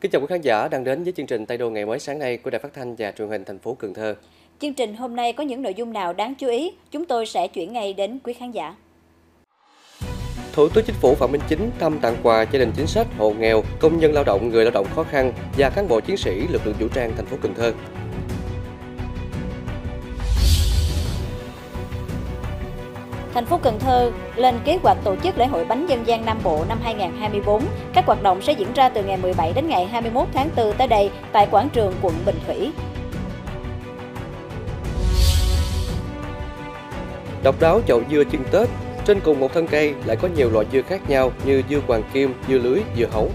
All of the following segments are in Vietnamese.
Kính chào quý khán giả đang đến với chương trình Tây Đô ngày mới sáng nay của Đài Phát thanh và Truyền hình thành phố Cần Thơ. Chương trình hôm nay có những nội dung nào đáng chú ý? Chúng tôi sẽ chuyển ngay đến quý khán giả. Thủ tướng Chính phủ Phạm Minh Chính thăm tặng quà gia đình chính sách, hộ nghèo, công nhân lao động, người lao động khó khăn và cán bộ chiến sĩ lực lượng vũ trang thành phố Cần Thơ. Thành phố Cần Thơ lên kế hoạch tổ chức lễ hội Bánh dân gian Nam Bộ năm 2024. Các hoạt động sẽ diễn ra từ ngày 17 đến ngày 21 tháng 4 tới đây tại quảng trường quận Bình Thủy. Độc đáo chậu dưa chân Tết, trên cùng một thân cây lại có nhiều loại dưa khác nhau như dưa hoàng kim, dưa lưới, dưa hấu.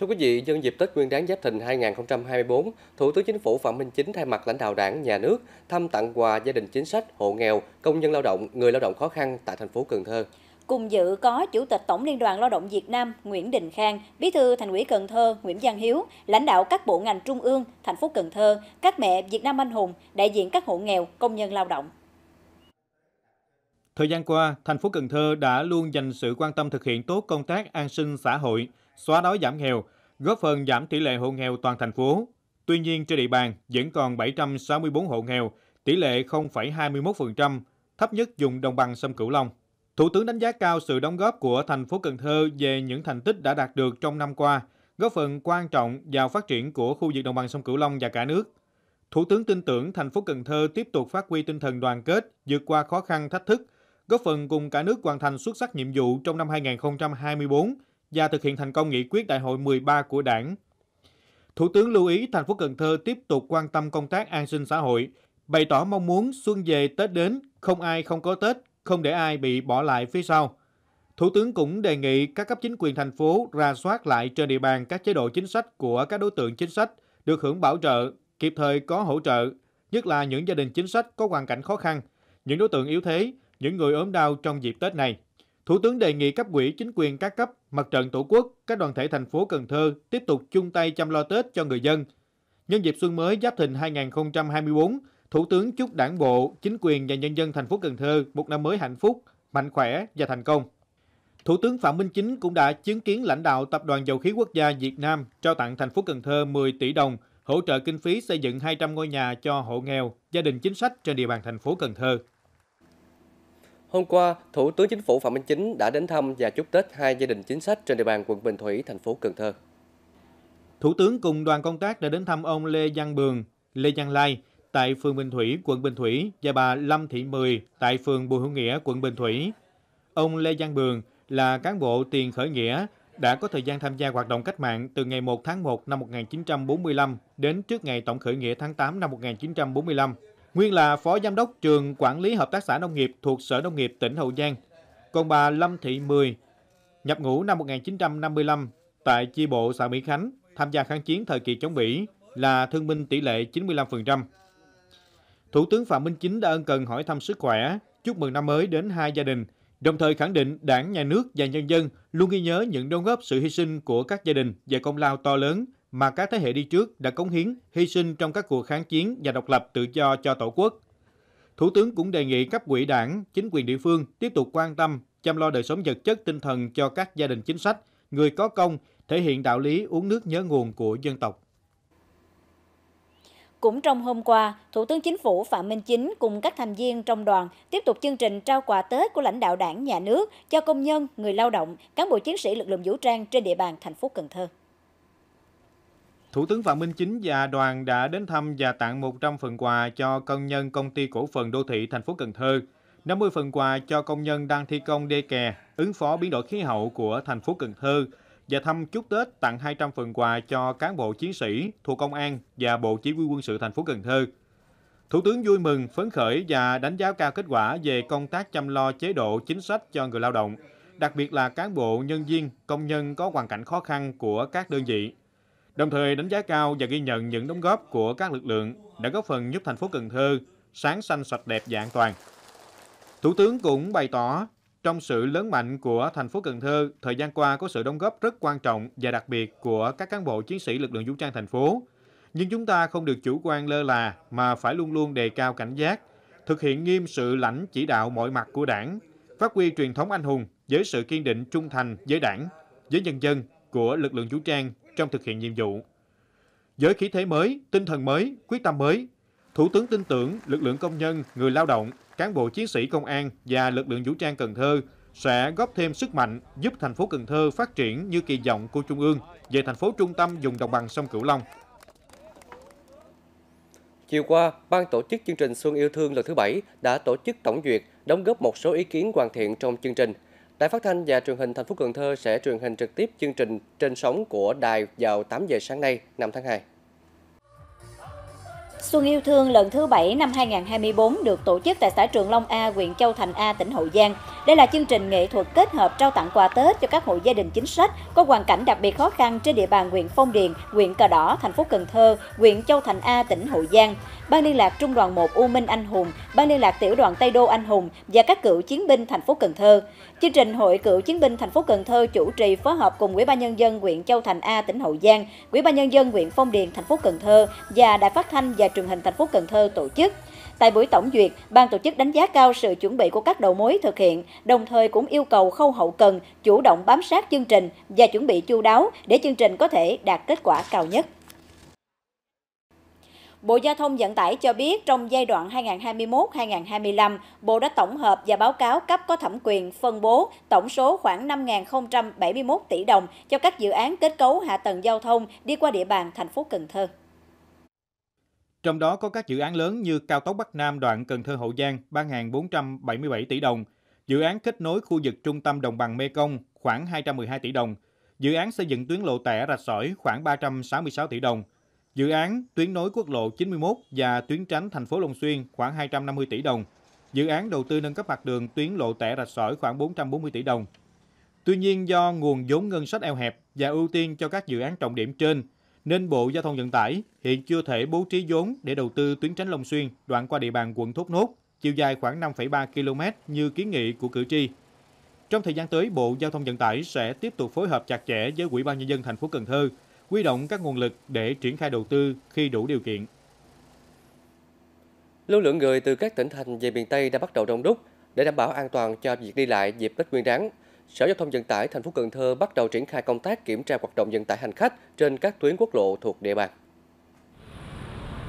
Thưa quý vị, nhân dịp Tết Nguyên đán Giáp Thìn 2024, Thủ tướng Chính phủ Phạm Minh Chính thay mặt lãnh đạo Đảng, Nhà nước thăm tặng quà gia đình chính sách, hộ nghèo, công nhân lao động, người lao động khó khăn tại thành phố Cần Thơ. Cùng dự có Chủ tịch Tổng Liên đoàn Lao động Việt Nam Nguyễn Đình Khang, Bí thư Thành ủy Cần Thơ Nguyễn Văn Hiếu, lãnh đạo các bộ ngành trung ương, thành phố Cần Thơ, các mẹ Việt Nam anh hùng, đại diện các hộ nghèo, công nhân lao động. Thời gian qua, thành phố Cần Thơ đã luôn dành sự quan tâm thực hiện tốt công tác an sinh xã hội, xóa đói giảm nghèo, góp phần giảm tỷ lệ hộ nghèo toàn thành phố. Tuy nhiên, trên địa bàn vẫn còn 764 hộ nghèo, tỷ lệ 0,21%, thấp nhất vùng đồng bằng sông Cửu Long. Thủ tướng đánh giá cao sự đóng góp của thành phố Cần Thơ về những thành tích đã đạt được trong năm qua, góp phần quan trọng vào phát triển của khu vực đồng bằng sông Cửu Long và cả nước. Thủ tướng tin tưởng thành phố Cần Thơ tiếp tục phát huy tinh thần đoàn kết, vượt qua khó khăn thách thức, góp phần cùng cả nước hoàn thành xuất sắc nhiệm vụ trong năm 2024 và thực hiện thành công nghị quyết Đại hội 13 của Đảng. Thủ tướng lưu ý thành phố Cần Thơ tiếp tục quan tâm công tác an sinh xã hội, bày tỏ mong muốn xuân về Tết đến, không ai không có Tết, không để ai bị bỏ lại phía sau. Thủ tướng cũng đề nghị các cấp chính quyền thành phố rà soát lại trên địa bàn các chế độ chính sách của các đối tượng chính sách được hưởng bảo trợ, kịp thời có hỗ trợ, nhất là những gia đình chính sách có hoàn cảnh khó khăn, những đối tượng yếu thế, những người ốm đau trong dịp Tết này. Thủ tướng đề nghị cấp ủy chính quyền các cấp, Mặt trận Tổ quốc, các đoàn thể thành phố Cần Thơ tiếp tục chung tay chăm lo Tết cho người dân. Nhân dịp xuân mới Giáp Thìn 2024, Thủ tướng chúc Đảng bộ, chính quyền và nhân dân thành phố Cần Thơ một năm mới hạnh phúc, mạnh khỏe và thành công. Thủ tướng Phạm Minh Chính cũng đã chứng kiến lãnh đạo Tập đoàn Dầu khí Quốc gia Việt Nam trao tặng thành phố Cần Thơ 10 tỷ đồng hỗ trợ kinh phí xây dựng 200 ngôi nhà cho hộ nghèo, gia đình chính sách trên địa bàn thành phố Cần Thơ. Hôm qua, Thủ tướng Chính phủ Phạm Minh Chính đã đến thăm và chúc Tết hai gia đình chính sách trên địa bàn quận Bình Thủy, thành phố Cần Thơ. Thủ tướng cùng đoàn công tác đã đến thăm ông Lê Văn Bường, Lê Văn Lai tại phường Bình Thủy, quận Bình Thủy và bà Lâm Thị Mười tại phường Bùi Hữu Nghĩa, quận Bình Thủy. Ông Lê Văn Bường là cán bộ tiền khởi nghĩa, đã có thời gian tham gia hoạt động cách mạng từ ngày 1 tháng 1 năm 1945 đến trước ngày tổng khởi nghĩa tháng 8 năm 1945. Nguyên là Phó Giám đốc Trường Quản lý Hợp tác xã Nông nghiệp thuộc Sở Nông nghiệp tỉnh Hậu Giang. Còn bà Lâm Thị Mười, nhập ngũ năm 1955 tại chi bộ xã Mỹ Khánh, tham gia kháng chiến thời kỳ chống Mỹ, là thương binh tỷ lệ 95%. Thủ tướng Phạm Minh Chính đã ân cần hỏi thăm sức khỏe, chúc mừng năm mới đến hai gia đình, đồng thời khẳng định Đảng, Nhà nước và nhân dân luôn ghi nhớ những đóng góp sự hy sinh của các gia đình và công lao to lớn mà các thế hệ đi trước đã cống hiến, hy sinh trong các cuộc kháng chiến và độc lập tự do cho Tổ quốc. Thủ tướng cũng đề nghị cấp ủy Đảng, chính quyền địa phương tiếp tục quan tâm, chăm lo đời sống vật chất tinh thần cho các gia đình chính sách, người có công, thể hiện đạo lý uống nước nhớ nguồn của dân tộc. Cũng trong hôm qua, Thủ tướng Chính phủ Phạm Minh Chính cùng các thành viên trong đoàn tiếp tục chương trình trao quà Tết của lãnh đạo Đảng, Nhà nước cho công nhân, người lao động, cán bộ chiến sĩ lực lượng vũ trang trên địa bàn thành phố Cần Thơ. Thủ tướng Phạm Minh Chính và đoàn đã đến thăm và tặng 100 phần quà cho công nhân công ty cổ phần đô thị thành phố Cần Thơ, 50 phần quà cho công nhân đang thi công đê kè ứng phó biến đổi khí hậu của thành phố Cần Thơ và thăm chúc Tết tặng 200 phần quà cho cán bộ chiến sĩ thuộc Công an và Bộ Chỉ huy quân sự thành phố Cần Thơ. Thủ tướng vui mừng, phấn khởi và đánh giá cao kết quả về công tác chăm lo chế độ chính sách cho người lao động, đặc biệt là cán bộ, nhân viên, công nhân có hoàn cảnh khó khăn của các đơn vị. Đồng thời đánh giá cao và ghi nhận những đóng góp của các lực lượng đã góp phần giúp thành phố Cần Thơ sáng xanh, sạch đẹp và an toàn. Thủ tướng cũng bày tỏ Trong sự lớn mạnh của thành phố Cần Thơ, thời gian qua có sự đóng góp rất quan trọng và đặc biệt của các cán bộ chiến sĩ lực lượng vũ trang thành phố. Nhưng chúng ta không được chủ quan lơ là mà phải luôn luôn đề cao cảnh giác, thực hiện nghiêm sự lãnh chỉ đạo mọi mặt của Đảng, phát huy truyền thống anh hùng với sự kiên định trung thành với Đảng, với nhân dân của lực lượng vũ trang trong thực hiện nhiệm vụ. Với khí thế mới, tinh thần mới, quyết tâm mới, Thủ tướng tin tưởng lực lượng công nhân, người lao động, cán bộ chiến sĩ công an và lực lượng vũ trang Cần Thơ sẽ góp thêm sức mạnh giúp thành phố Cần Thơ phát triển như kỳ vọng của Trung ương về thành phố trung tâm vùng đồng bằng sông Cửu Long. Chiều qua, Ban tổ chức chương trình Xuân Yêu Thương lần thứ 7 đã tổ chức tổng duyệt, đóng góp một số ý kiến hoàn thiện trong chương trình. Đài Phát thanh và Truyền hình thành phố Cần Thơ sẽ truyền hình trực tiếp chương trình trên sóng của đài vào 8 giờ sáng nay, 5 tháng 2. Xuân Yêu Thương lần thứ 7 năm 2024 được tổ chức tại xã Trường Long A, huyện Châu Thành A, tỉnh Hậu Giang. Đây là chương trình nghệ thuật kết hợp trao tặng quà Tết cho các hộ gia đình chính sách có hoàn cảnh đặc biệt khó khăn trên địa bàn huyện Phong Điền, huyện Cờ Đỏ, thành phố Cần Thơ, huyện Châu Thành A, tỉnh Hậu Giang. Ban liên lạc Trung đoàn 1 U Minh Anh Hùng, Ban liên lạc Tiểu đoàn Tây Đô Anh Hùng và các cựu chiến binh thành phố Cần Thơ. Chương trình Hội Cựu chiến binh thành phố Cần Thơ chủ trì phối hợp cùng Ủy ban nhân dân huyện Châu Thành A, tỉnh Hậu Giang, Ủy ban nhân dân huyện Phong Điền, thành phố Cần Thơ và Đài Phát thanh và Truyền hình thành phố Cần Thơ tổ chức. Tại buổi tổng duyệt, ban tổ chức đánh giá cao sự chuẩn bị của các đầu mối thực hiện, đồng thời cũng yêu cầu khâu hậu cần chủ động bám sát chương trình và chuẩn bị chu đáo để chương trình có thể đạt kết quả cao nhất. Bộ Giao thông Vận tải cho biết trong giai đoạn 2021-2025, Bộ đã tổng hợp và báo cáo cấp có thẩm quyền phân bố tổng số khoảng 5.071 tỷ đồng cho các dự án kết cấu hạ tầng giao thông đi qua địa bàn thành phố Cần Thơ. Trong đó có các dự án lớn như cao tốc Bắc Nam đoạn Cần Thơ Hậu Giang 3.477 tỷ đồng, dự án kết nối khu vực trung tâm đồng bằng Mekong khoảng 212 tỷ đồng, dự án xây dựng tuyến lộ Tẻ Rạch Sỏi khoảng 366 tỷ đồng, dự án tuyến nối quốc lộ 91 và tuyến tránh thành phố Long Xuyên khoảng 250 tỷ đồng, dự án đầu tư nâng cấp mặt đường tuyến lộ Tẻ Rạch Sỏi khoảng 440 tỷ đồng. Tuy nhiên, do nguồn vốn ngân sách eo hẹp và ưu tiên cho các dự án trọng điểm trên, nên Bộ Giao thông Vận tải hiện chưa thể bố trí vốn để đầu tư tuyến tránh Long Xuyên đoạn qua địa bàn quận Thốt Nốt, chiều dài khoảng 5,3 km như kiến nghị của cử tri. Trong thời gian tới, Bộ Giao thông Vận tải sẽ tiếp tục phối hợp chặt chẽ với Ủy ban nhân dân thành phố Cần Thơ, huy động các nguồn lực để triển khai đầu tư khi đủ điều kiện. Lưu lượng người từ các tỉnh thành về miền Tây đã bắt đầu đông đúc. Để đảm bảo an toàn cho việc đi lại dịp Tết Nguyên Đán, Sở Giao thông Vận tải thành phố Cần Thơ bắt đầu triển khai công tác kiểm tra hoạt động vận tải hành khách trên các tuyến quốc lộ thuộc địa bàn.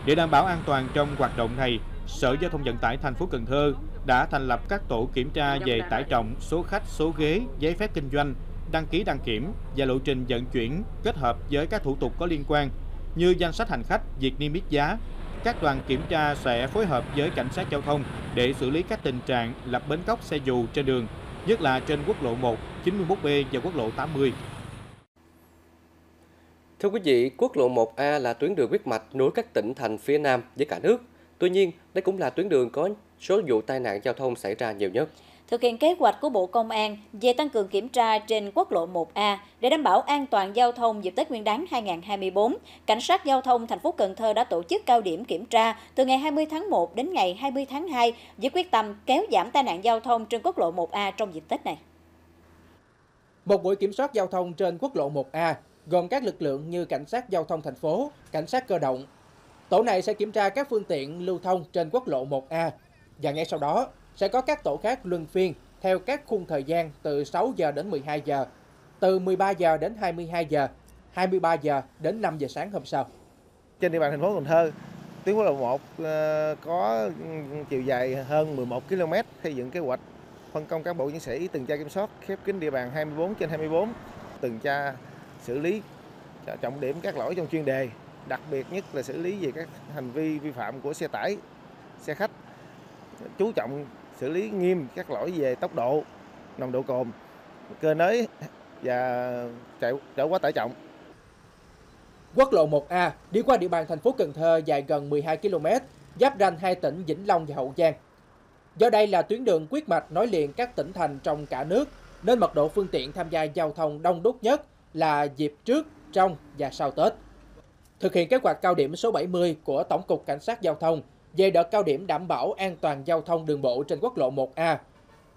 Để đảm bảo an toàn trong hoạt động này, Sở Giao thông Vận tải thành phố Cần Thơ đã thành lập các tổ kiểm tra về tải trọng, số khách, số ghế, giấy phép kinh doanh, đăng ký đăng kiểm và lộ trình vận chuyển kết hợp với các thủ tục có liên quan như danh sách hành khách, việc niêm yết giá. Các đoàn kiểm tra sẽ phối hợp với cảnh sát giao thông để xử lý các tình trạng lập bến cóc xe dù trên đường, nhất là trên quốc lộ 1, 91B và quốc lộ 80. Thưa quý vị, quốc lộ 1A là tuyến đường huyết mạch nối các tỉnh thành phía Nam với cả nước. Tuy nhiên, đây cũng là tuyến đường có số vụ tai nạn giao thông xảy ra nhiều nhất. Thực hiện kế hoạch của Bộ Công an về tăng cường kiểm tra trên quốc lộ 1A để đảm bảo an toàn giao thông dịp Tết Nguyên đán 2024, Cảnh sát giao thông thành phố Cần Thơ đã tổ chức cao điểm kiểm tra từ ngày 20 tháng 1 đến ngày 20 tháng 2 với quyết tâm kéo giảm tai nạn giao thông trên quốc lộ 1A trong dịp Tết này. Một buổi kiểm soát giao thông trên quốc lộ 1A gồm các lực lượng như cảnh sát giao thông thành phố, cảnh sát cơ động. Tổ này sẽ kiểm tra các phương tiện lưu thông trên quốc lộ 1A và ngay sau đó sẽ có các tổ khác luân phiên theo các khung thời gian từ 6 giờ đến 12 giờ, từ 13 giờ đến 22 giờ, 23 giờ đến 5 giờ sáng hôm sau. Trên địa bàn thành phố Cần Thơ, tuyến quốc lộ 1 có chiều dài hơn 11 km, xây dựng kế hoạch phân công cán bộ chiến sĩ tuần tra kiểm soát khép kín địa bàn 24/24, tuần tra xử lý trọng điểm các lỗi trong chuyên đề, đặc biệt nhất là xử lý về các hành vi vi phạm của xe tải, xe khách, chú trọng xử lý nghiêm các lỗi về tốc độ, nồng độ cồn, cơi nới và chở quá tải trọng. Quốc lộ 1A đi qua địa bàn thành phố Cần Thơ dài gần 12 km, giáp ranh hai tỉnh Vĩnh Long và Hậu Giang. Do đây là tuyến đường huyết mạch nối liền các tỉnh thành trong cả nước, nên mật độ phương tiện tham gia giao thông đông đúc nhất là dịp trước, trong và sau Tết. Thực hiện kế hoạch cao điểm số 70 của Tổng cục Cảnh sát Giao thông về đợt cao điểm đảm bảo an toàn giao thông đường bộ trên quốc lộ 1A,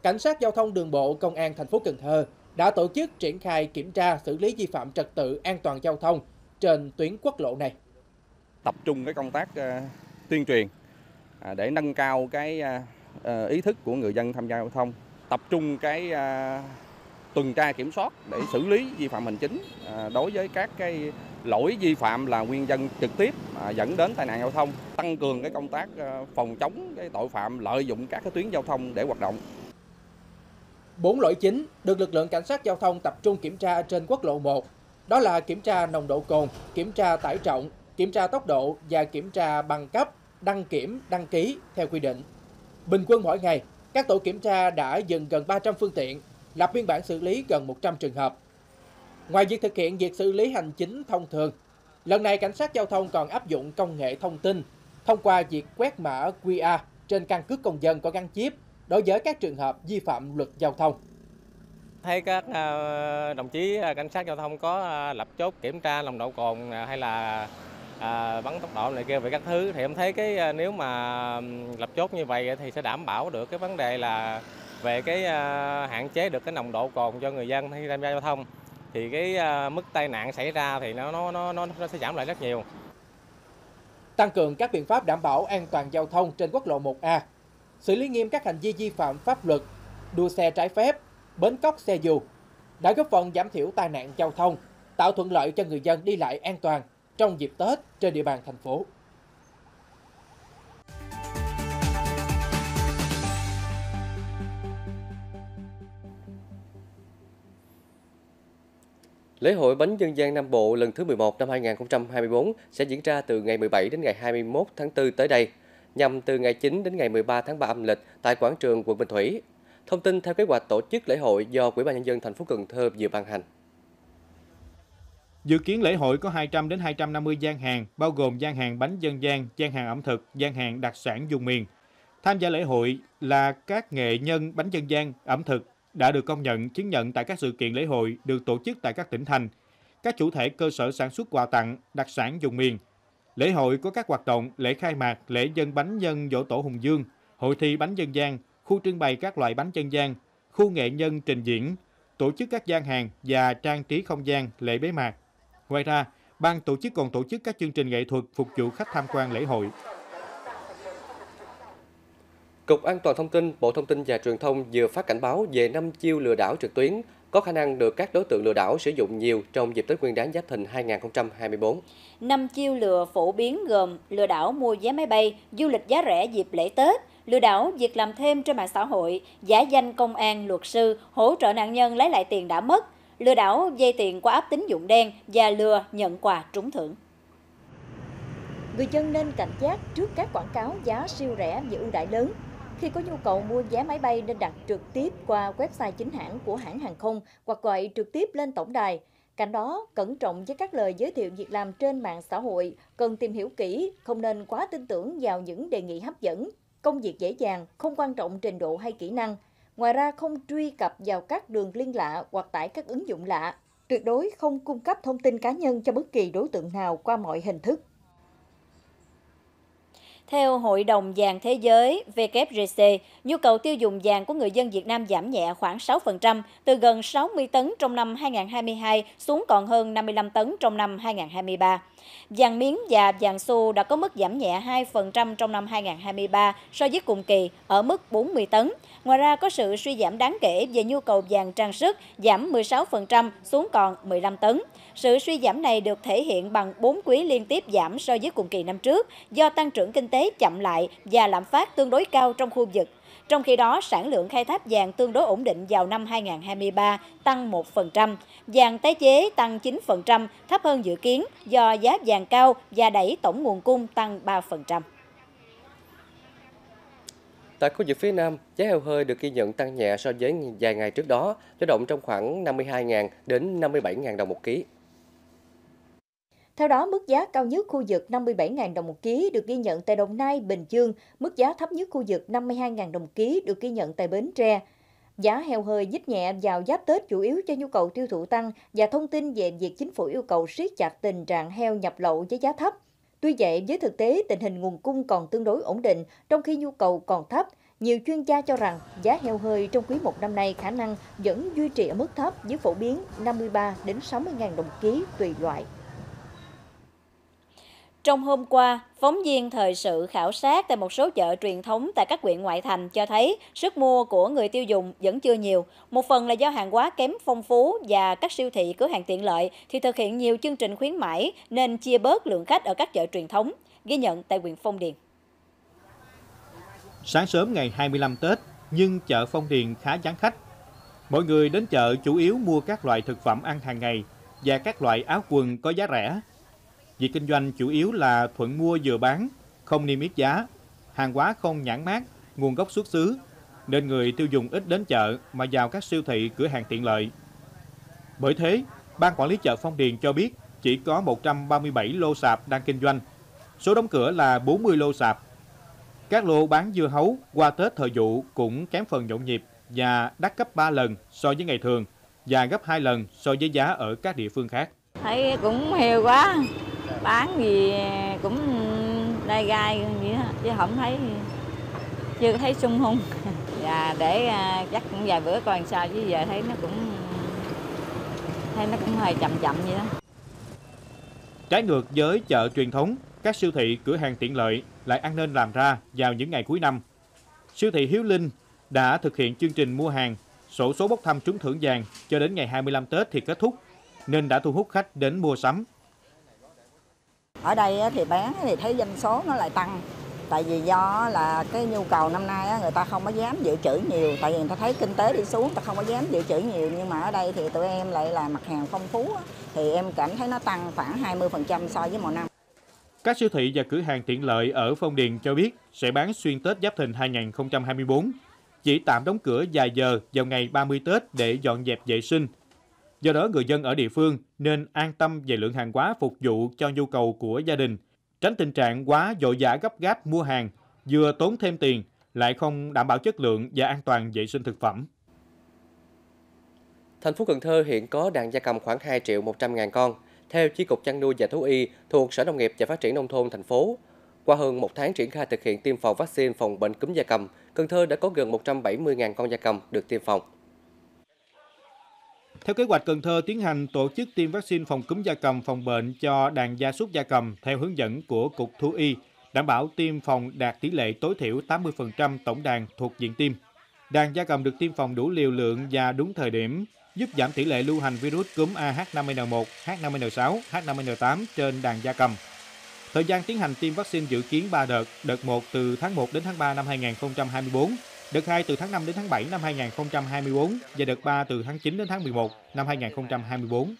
Cảnh sát giao thông đường bộ Công an thành phố Cần Thơ đã tổ chức triển khai kiểm tra xử lý vi phạm trật tự an toàn giao thông trên tuyến quốc lộ này. Tập trung cái công tác tuyên truyền để nâng cao cái ý thức của người dân tham gia giao thông, tập trung cái tuần tra kiểm soát để xử lý vi phạm hành chính đối với các cái lỗi vi phạm là nguyên nhân trực tiếp dẫn đến tai nạn giao thông, tăng cường cái công tác phòng chống cái tội phạm lợi dụng các cái tuyến giao thông để hoạt động. 4 lỗi chính được lực lượng cảnh sát giao thông tập trung kiểm tra trên quốc lộ 1, đó là kiểm tra nồng độ cồn, kiểm tra tải trọng, kiểm tra tốc độ và kiểm tra bằng cấp, đăng kiểm, đăng ký theo quy định. Bình quân mỗi ngày, các tổ kiểm tra đã dừng gần 300 phương tiện, lập biên bản xử lý gần 100 trường hợp. Ngoài việc thực hiện việc xử lý hành chính thông thường, lần này cảnh sát giao thông còn áp dụng công nghệ thông tin thông qua việc quét mã QR trên căn cước công dân có gắn chip đối với các trường hợp vi phạm luật giao thông. Thấy các đồng chí cảnh sát giao thông có lập chốt kiểm tra nồng độ cồn hay là bắn tốc độ này kia về các thứ, thì em thấy cái nếu mà lập chốt như vậy thì sẽ đảm bảo được cái vấn đề là về cái hạn chế được cái nồng độ cồn cho người dân khi tham gia giao thông, thì cái mức tai nạn xảy ra thì nó sẽ giảm lại rất nhiều. Tăng cường các biện pháp đảm bảo an toàn giao thông trên quốc lộ 1A, xử lý nghiêm các hành vi vi phạm pháp luật, đua xe trái phép, bến cóc xe dù đã góp phần giảm thiểu tai nạn giao thông, tạo thuận lợi cho người dân đi lại an toàn trong dịp Tết trên địa bàn thành phố. Lễ hội Bánh dân gian Nam Bộ lần thứ 11 năm 2024 sẽ diễn ra từ ngày 17 đến ngày 21 tháng 4 tới đây, nhằm từ ngày 9 đến ngày 13 tháng 3 âm lịch tại quảng trường quận Bình Thủy. Thông tin theo kế hoạch tổ chức lễ hội do Ủy ban nhân dân thành phố Cần Thơ vừa ban hành. Dự kiến lễ hội có 200 đến 250 gian hàng, bao gồm gian hàng bánh dân gian, gian hàng ẩm thực, gian hàng đặc sản vùng miền. Tham gia lễ hội là các nghệ nhân bánh dân gian, ẩm thực đã được công nhận, chứng nhận tại các sự kiện lễ hội được tổ chức tại các tỉnh thành, các chủ thể cơ sở sản xuất quà tặng, đặc sản vùng miền. Lễ hội có các hoạt động lễ khai mạc, lễ dân bánh nhân Dỗ Tổ Hùng Vương, hội thi bánh dân gian, khu trưng bày các loại bánh dân gian, khu nghệ nhân trình diễn, tổ chức các gian hàng và trang trí không gian lễ bế mạc. Ngoài ra, ban tổ chức còn tổ chức các chương trình nghệ thuật phục vụ khách tham quan lễ hội. Cục An toàn Thông tin, Bộ Thông tin và Truyền thông vừa phát cảnh báo về 5 chiêu lừa đảo trực tuyến có khả năng được các đối tượng lừa đảo sử dụng nhiều trong dịp Tết Nguyên đán Giáp Thìn 2024. 5 chiêu lừa phổ biến gồm lừa đảo mua vé máy bay, du lịch giá rẻ dịp lễ Tết, lừa đảo việc làm thêm trên mạng xã hội, giả danh công an, luật sư, hỗ trợ nạn nhân lấy lại tiền đã mất, lừa đảo vay tiền qua app tín dụng đen và lừa nhận quà trúng thưởng. Người dân nên cảnh giác trước các quảng cáo giá siêu rẻ và ưu đãi lớn. Khi có nhu cầu mua vé máy bay nên đặt trực tiếp qua website chính hãng của hãng hàng không hoặc gọi trực tiếp lên tổng đài. Cạnh đó, cẩn trọng với các lời giới thiệu việc làm trên mạng xã hội, cần tìm hiểu kỹ, không nên quá tin tưởng vào những đề nghị hấp dẫn. Công việc dễ dàng, không quan trọng trình độ hay kỹ năng. Ngoài ra, không truy cập vào các đường link lạ hoặc tải các ứng dụng lạ. Tuyệt đối không cung cấp thông tin cá nhân cho bất kỳ đối tượng nào qua mọi hình thức. Theo Hội đồng vàng thế giới WGC, nhu cầu tiêu dùng vàng của người dân Việt Nam giảm nhẹ khoảng 6%, từ gần 60 tấn trong năm 2022 xuống còn hơn 55 tấn trong năm 2023. Vàng miếng và vàng xu đã có mức giảm nhẹ 2% trong năm 2023 so với cùng kỳ ở mức 40 tấn. Ngoài ra có sự suy giảm đáng kể về nhu cầu vàng trang sức, giảm 16% xuống còn 15 tấn. Sự suy giảm này được thể hiện bằng 4 quý liên tiếp giảm so với cùng kỳ năm trước do tăng trưởng kinh tế chậm lại và lạm phát tương đối cao trong khu vực. Trong khi đó, sản lượng khai thác vàng tương đối ổn định vào năm 2023, tăng 1%. Vàng tái chế tăng 9%, thấp hơn dự kiến do giá vàng cao và đẩy tổng nguồn cung tăng 3%. Tại khu vực phía Nam, giá heo hơi được ghi nhận tăng nhẹ so với vài ngày trước đó, dao động trong khoảng 52.000 đến 57.000 đồng một ký. Theo đó, mức giá cao nhất khu vực 57.000 đồng một ký được ghi nhận tại Đồng Nai, Bình Dương, mức giá thấp nhất khu vực 52.000 đồng một ký được ghi nhận tại Bến Tre. Giá heo hơi nhích nhẹ vào giáp Tết chủ yếu cho nhu cầu tiêu thụ tăng và thông tin về việc chính phủ yêu cầu siết chặt tình trạng heo nhập lậu với giá thấp. Tuy vậy, với thực tế, tình hình nguồn cung còn tương đối ổn định, trong khi nhu cầu còn thấp, Nhiều chuyên gia cho rằng giá heo hơi trong quý 1 năm nay khả năng vẫn duy trì ở mức thấp với phổ biến 53 đến 60.000 đồng ký tùy loại. Trong hôm qua, phóng viên thời sự khảo sát tại một số chợ truyền thống tại các huyện ngoại thành cho thấy sức mua của người tiêu dùng vẫn chưa nhiều. Một phần là do hàng hóa kém phong phú và các siêu thị, cửa hàng tiện lợi thì thực hiện nhiều chương trình khuyến mãi nên chia bớt lượng khách ở các chợ truyền thống, ghi nhận tại huyện Phong Điền. Sáng sớm ngày 25 Tết, nhưng chợ Phong Điền khá vắng khách. Mọi người đến chợ chủ yếu mua các loại thực phẩm ăn hàng ngày và các loại áo quần có giá rẻ. Việc kinh doanh chủ yếu là thuận mua vừa bán, không niêm yết giá, hàng hóa không nhãn mác, nguồn gốc xuất xứ, nên người tiêu dùng ít đến chợ mà vào các siêu thị, cửa hàng tiện lợi. Bởi thế, Ban Quản lý chợ Phong Điền cho biết chỉ có 137 lô sạp đang kinh doanh, số đóng cửa là 40 lô sạp. Các lô bán dưa hấu qua Tết thời vụ cũng kém phần nhộn nhịp và đắt gấp 3 lần so với ngày thường và gấp 2 lần so với giá ở các địa phương khác. Thấy cũng heo quá, bán thì cũng đai gai vậy đó, chứ không thấy, chưa thấy sung hung. Và để chắc cũng vài bữa coi làm sao, chứ giờ thấy nó cũng hơi chậm vậy đó. Trái ngược với chợ truyền thống, các siêu thị, cửa hàng tiện lợi lại ăn nên làm ra vào những ngày cuối năm. Siêu thị Hiếu Linh đã thực hiện chương trình mua hàng, xổ số bốc thăm trúng thưởng vàng cho đến ngày 25 Tết thì kết thúc, nên đã thu hút khách đến mua sắm. Ở đây thì bán thì thấy doanh số nó lại tăng, tại vì do là cái nhu cầu năm nay người ta không có dám dự trữ nhiều, tại vì người ta thấy kinh tế đi xuống, người ta không có dám dự trữ nhiều. Nhưng mà ở đây thì tụi em lại là mặt hàng phong phú, thì em cảm thấy nó tăng khoảng 20% so với mọi năm. Các siêu thị và cửa hàng tiện lợi ở Phong Điền cho biết sẽ bán xuyên Tết Giáp Thìn 2024, chỉ tạm đóng cửa vài giờ vào ngày 30 Tết để dọn dẹp vệ sinh. Do đó, người dân ở địa phương nên an tâm về lượng hàng hóa phục vụ cho nhu cầu của gia đình, tránh tình trạng quá vội vã gấp gáp mua hàng, vừa tốn thêm tiền, lại không đảm bảo chất lượng và an toàn vệ sinh thực phẩm. Thành phố Cần Thơ hiện có đàn gia cầm khoảng 2.100.000 con, theo Chi cục Chăn nuôi và Thú y thuộc Sở Nông nghiệp và Phát triển Nông thôn thành phố. Qua hơn một tháng triển khai thực hiện tiêm phòng vaccine phòng bệnh cúm gia cầm, Cần Thơ đã có gần 170.000 con gia cầm được tiêm phòng. Theo kế hoạch, Cần Thơ tiến hành tổ chức tiêm vaccine phòng cúm gia cầm, phòng bệnh cho đàn gia súc gia cầm theo hướng dẫn của Cục Thú y, đảm bảo tiêm phòng đạt tỷ lệ tối thiểu 80% tổng đàn thuộc diện tiêm. Đàn gia cầm được tiêm phòng đủ liều lượng và đúng thời điểm, giúp giảm tỷ lệ lưu hành virus cúm AH5N1, H5N6, H5N8 trên đàn gia cầm. Thời gian tiến hành tiêm vaccine dự kiến 3 đợt, đợt 1 từ tháng 1 đến tháng 3 năm 2024, đợt 2 từ tháng 5 đến tháng 7 năm 2024 và đợt 3 từ tháng 9 đến tháng 11 năm 2024.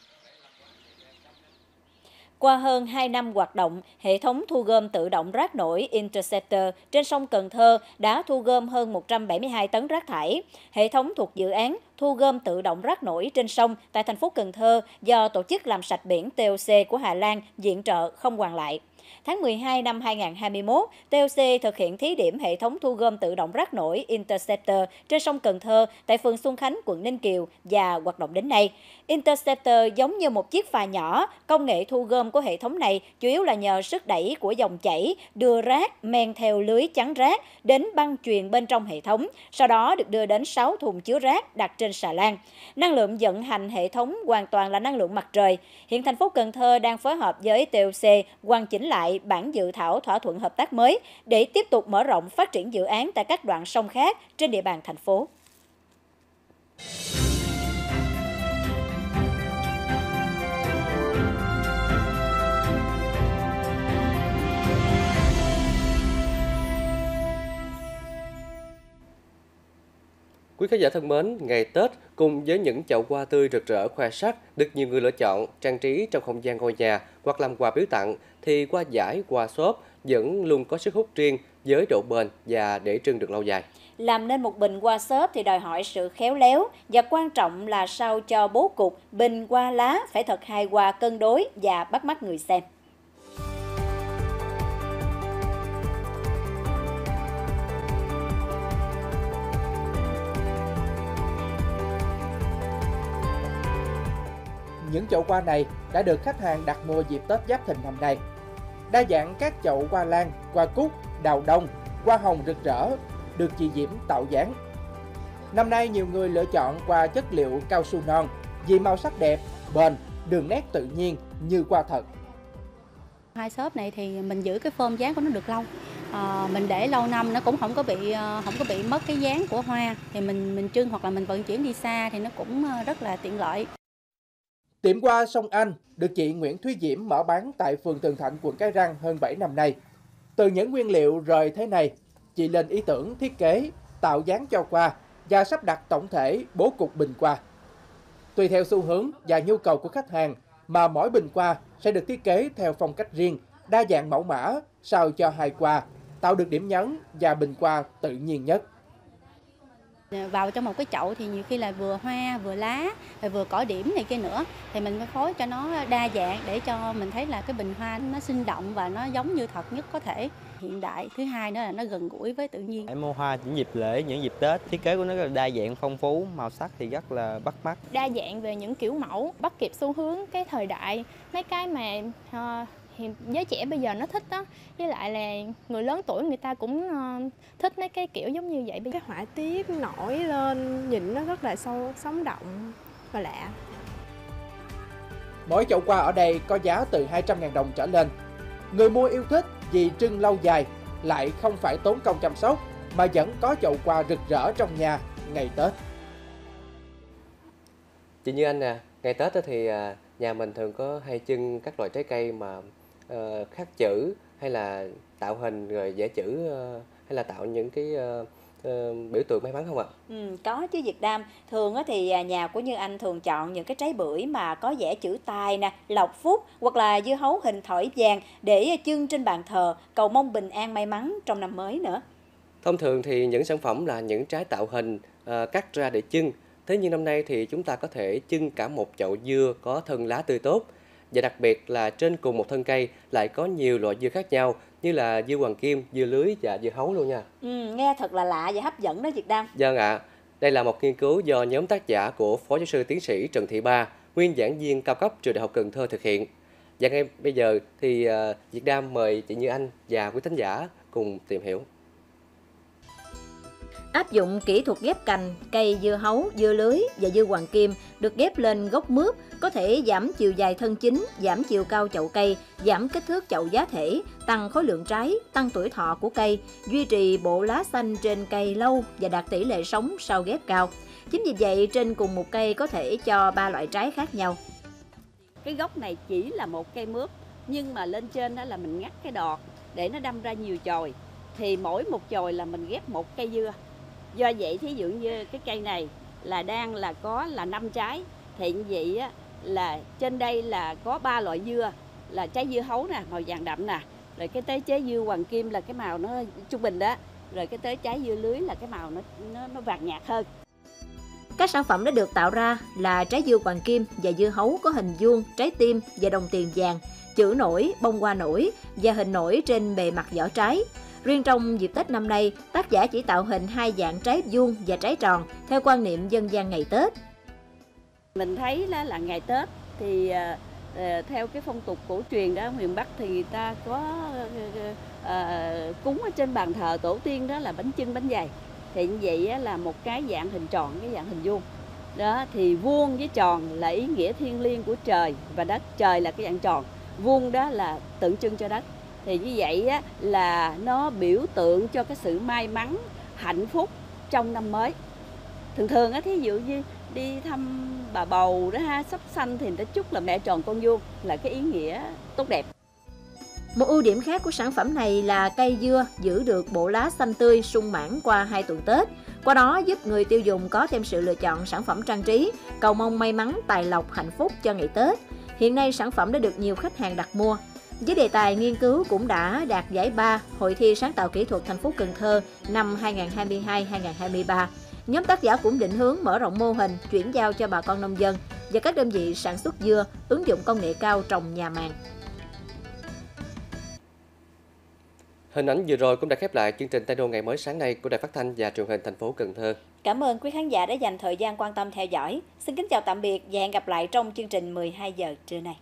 Qua hơn 2 năm hoạt động, hệ thống thu gom tự động rác nổi Interceptor trên sông Cần Thơ đã thu gom hơn 172 tấn rác thải. Hệ thống thuộc dự án thu gom tự động rác nổi trên sông tại thành phố Cần Thơ do Tổ chức Làm sạch biển TOC của Hà Lan viện trợ không hoàn lại. Tháng 12 năm 2021, TOC thực hiện thí điểm hệ thống thu gom tự động rác nổi Interceptor trên sông Cần Thơ tại phường Xuân Khánh, quận Ninh Kiều và hoạt động đến nay. Interceptor giống như một chiếc phà nhỏ, công nghệ thu gom của hệ thống này chủ yếu là nhờ sức đẩy của dòng chảy đưa rác men theo lưới chắn rác đến băng chuyền bên trong hệ thống, sau đó được đưa đến 6 thùng chứa rác đặt trên xà lan. Năng lượng vận hành hệ thống hoàn toàn là năng lượng mặt trời. Hiện thành phố Cần Thơ đang phối hợp với TOC hoàn chỉnh lại bản dự thảo thỏa thuận hợp tác mới để tiếp tục mở rộng phát triển dự án tại các đoạn sông khác trên địa bàn thành phố. Quý khán giả thân mến, ngày Tết cùng với những chậu hoa tươi rực rỡ khoe sắc được nhiều người lựa chọn trang trí trong không gian ngôi nhà hoặc làm quà biếu tặng thì hoa dải, hoa xốp vẫn luôn có sức hút riêng với độ bền và để trưng được lâu dài. Làm nên một bình hoa xốp thì đòi hỏi sự khéo léo và quan trọng là sao cho bố cục bình hoa lá phải thật hài hòa cân đối và bắt mắt người xem. Những chậu hoa này đã được khách hàng đặt mua dịp Tết Giáp Thìn năm nay. Đa dạng các chậu hoa lan, hoa cúc, đào đông, hoa hồng rực rỡ, được chị Diễm tạo dáng. Năm nay nhiều người lựa chọn qua chất liệu cao su non vì màu sắc đẹp, bền, đường nét tự nhiên như qua thật. Hai shop này thì mình giữ cái form dáng của nó được lâu. Mình để lâu năm nó cũng không có bị mất cái dáng của hoa, thì mình trưng hoặc là mình vận chuyển đi xa thì nó cũng rất là tiện lợi. Tiệm hoa Sông Anh được chị Nguyễn Thúy Diễm mở bán tại phường Thường Thạnh, quận Cái Răng hơn 7 năm nay. Từ những nguyên liệu rời thế này, chị lên ý tưởng thiết kế, tạo dáng cho hoa và sắp đặt tổng thể bố cục bình hoa. Tùy theo xu hướng và nhu cầu của khách hàng mà mỗi bình hoa sẽ được thiết kế theo phong cách riêng, đa dạng mẫu mã, sao cho hài hòa, tạo được điểm nhấn và bình hoa tự nhiên nhất. Vào trong một cái chậu thì nhiều khi là vừa hoa, vừa lá, vừa cỏ điểm này kia nữa, thì mình phải phối cho nó đa dạng để cho mình thấy là cái bình hoa nó sinh động và nó giống như thật nhất có thể. Hiện đại, thứ hai nữa là nó gần gũi với tự nhiên. Em mua hoa những dịp lễ, những dịp Tết, thiết kế của nó rất là đa dạng, phong phú, màu sắc thì rất là bắt mắt. Đa dạng về những kiểu mẫu, bắt kịp xu hướng, cái thời đại, mấy cái mà giới trẻ bây giờ nó thích đó, với lại là người lớn tuổi người ta cũng thích mấy cái kiểu giống như vậy. Cái họa tiết nổi lên, nhìn nó rất là sâu, sống động và lạ. Mỗi chậu hoa ở đây có giá từ 200.000 đồng trở lên. Người mua yêu thích vì trưng lâu dài, lại không phải tốn công chăm sóc mà vẫn có chậu hoa rực rỡ trong nhà ngày Tết. Chị Như Anh à, ngày Tết thì nhà mình thường có hay trưng các loại trái cây mà khắc chữ hay là tạo hình rồi vẽ chữ hay là tạo những cái biểu tượng may mắn không ạ? Có chứ Việt Nam. Thường thì nhà của Như Anh thường chọn những cái trái bưởi mà có vẽ chữ tài nè, lộc phúc hoặc là dưa hấu hình thỏi vàng để trưng trên bàn thờ, cầu mong bình an may mắn trong năm mới nữa. Thông thường thì những sản phẩm là những trái tạo hình cắt ra để trưng. Thế nhưng năm nay thì chúng ta có thể trưng cả một chậu dưa có thân lá tươi tốt. Và đặc biệt là trên cùng một thân cây lại có nhiều loại dưa khác nhau như là dưa hoàng kim, dưa lưới và dưa hấu luôn nha. Nghe thật là lạ và hấp dẫn đó Việt Nam. Vâng ạ. Đây là một nghiên cứu do nhóm tác giả của Phó Giáo sư Tiến sĩ Trần Thị Ba, nguyên giảng viên cao cấp trường Đại học Cần Thơ thực hiện. Và ngay bây giờ thì Việt Nam mời chị Như Anh và quý thính giả cùng tìm hiểu. Áp dụng kỹ thuật ghép cành, cây dưa hấu, dưa lưới và dưa hoàng kim được ghép lên gốc mướp, có thể giảm chiều dài thân chính, giảm chiều cao chậu cây, giảm kích thước chậu giá thể, tăng khối lượng trái, tăng tuổi thọ của cây, duy trì bộ lá xanh trên cây lâu và đạt tỷ lệ sống sau ghép cao. Chính vì vậy, trên cùng một cây có thể cho 3 loại trái khác nhau. Cái gốc này chỉ là một cây mướp, nhưng mà lên trên đó là mình ngắt cái đọt để nó đâm ra nhiều chồi. Thì mỗi một chồi là mình ghép một cây dưa. Do vậy thí dụ như cái cây này là đang là có là 5 trái, thì như vậy á, là trên đây là có 3 loại dưa, là trái dưa hấu nè, màu vàng đậm nè, rồi cái tới trái dưa hoàng kim là cái màu nó trung bình đó, rồi cái tới trái dưa lưới là cái màu nó vàng nhạt hơn. Các sản phẩm đã được tạo ra là trái dưa hoàng kim và dưa hấu có hình vuông, trái tim và đồng tiền vàng, chữ nổi, bông hoa nổi và hình nổi trên bề mặt vỏ trái. Riêng trong dịp Tết năm nay, tác giả chỉ tạo hình 2 dạng trái vuông và trái tròn theo quan niệm dân gian ngày Tết. Mình thấy là ngày Tết thì theo cái phong tục cổ truyền đó miền Bắc thì người ta có cúng ở trên bàn thờ tổ tiên đó là bánh chưng, bánh dày. Thì như vậy là một cái dạng hình tròn, cái dạng hình vuông. Đó thì vuông với tròn là ý nghĩa thiêng liêng của trời và đất. Trời là cái dạng tròn, vuông đó là tượng trưng cho đất. Thì như vậy á, là nó biểu tượng cho cái sự may mắn, hạnh phúc trong năm mới. Thường thường á, thí dụ như đi thăm bà bầu đó ha, sắp sanh thì người ta chúc là mẹ tròn con vuông, là cái ý nghĩa tốt đẹp. Một ưu điểm khác của sản phẩm này là cây dưa giữ được bộ lá xanh tươi sung mãn qua 2 tuần Tết. Qua đó giúp người tiêu dùng có thêm sự lựa chọn sản phẩm trang trí, cầu mong may mắn, tài lộc, hạnh phúc cho ngày Tết. Hiện nay sản phẩm đã được nhiều khách hàng đặt mua. Với đề tài nghiên cứu cũng đã đạt giải ba Hội thi sáng tạo kỹ thuật thành phố Cần Thơ năm 2022-2023. Nhóm tác giả cũng định hướng mở rộng mô hình chuyển giao cho bà con nông dân và các đơn vị sản xuất dưa, ứng dụng công nghệ cao trồng nhà màng. Hình ảnh vừa rồi cũng đã khép lại chương trình Tây Đô ngày mới sáng nay của Đài Phát thanh và Truyền hình thành phố Cần Thơ. Cảm ơn quý khán giả đã dành thời gian quan tâm theo dõi. Xin kính chào tạm biệt và hẹn gặp lại trong chương trình 12 giờ trưa nay.